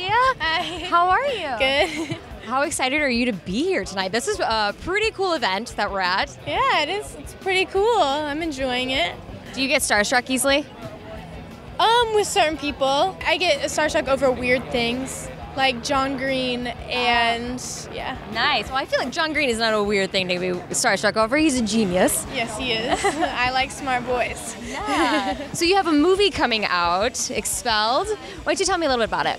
Leah. Hi. How are you? Good. How excited are you to be here tonight? This is a pretty cool event that we're at. Yeah, it is. It's pretty cool. I'm enjoying it. Do you get starstruck easily? With certain people. I get starstruck over weird things, like John Green and, yeah. Nice. Well, I feel like John Green is not a weird thing to be starstruck over. He's a genius. Yes, he is. I like smart boys. Yeah. So you have a movie coming out, Expelled. Why don't you tell me a little bit about it?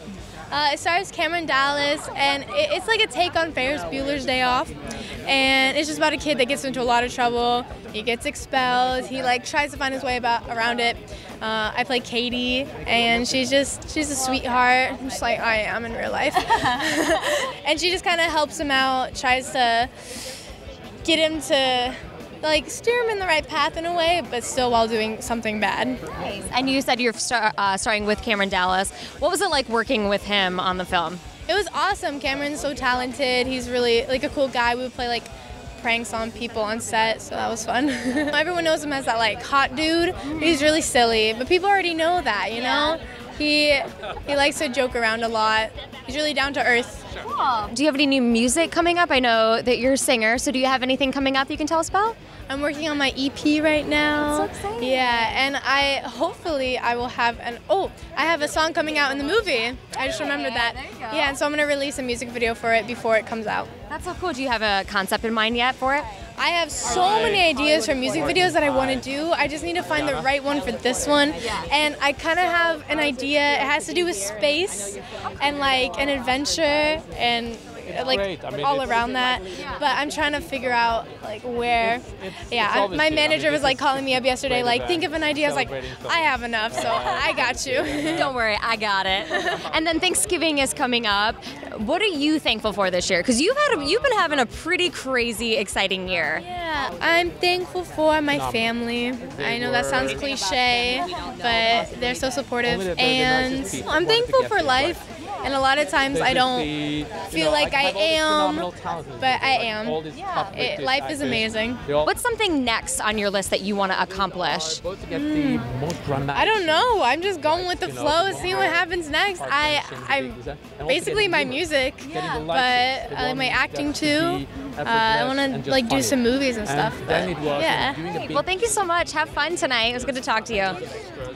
It stars Cameron Dallas, and it's like a take on Ferris Bueller's Day Off. And it's just about a kid that gets into a lot of trouble. He gets expelled. He like tries to find his way around it. I play Katie, and she's a sweetheart. I'm just like I am in real life. And she just kind of helps him out, tries to get him to like steer him in the right path in a way, but still while doing something bad. Nice. And you said you're starring with Cameron Dallas. What was it like working with him on the film? It was awesome. Cameron's so talented. He's really like a cool guy. We would play like pranks on people on set, so that was fun. Everyone knows him as that like hot dude. He's really silly, but people already know that, you know? He likes to joke around a lot. He's really down to earth. Cool. Do you have any new music coming up? I know that you're a singer, so do you have anything coming up you can tell us about? I'm working on my EP right now. That's so exciting. Yeah, and hopefully I will have I have a song coming out in the movie. I just remembered that. There you go. Yeah, and so I'm gonna release a music video for it before it comes out. That's so cool. Do you have a concept in mind yet for it? I have so many ideas for music videos that I want to do. I just need to find the right one for this one. And I kind of have an idea. It has to do with space and like an adventure and like all around that. But I'm trying to figure out like where. Yeah, my manager was like calling me up yesterday like, think of an idea. I was like, I have enough, so I got you. Don't worry, I got it. And then Thanksgiving is coming up. What are you thankful for this year? Because you've been having a pretty crazy, exciting year. Yeah, I'm thankful for my family. I know that sounds cliche, but they're so supportive. And I'm thankful for life. And a lot of times I don't feel like I am, but I am. Life is amazing. What's something next on your list that you want to accomplish? I don't know. I'm just going with the flow, seeing what happens next. I'm basically my music, but I like my acting too. I want to like do some movies and stuff. But, yeah. Well, thank you so much. Have fun tonight. It was good to talk to you.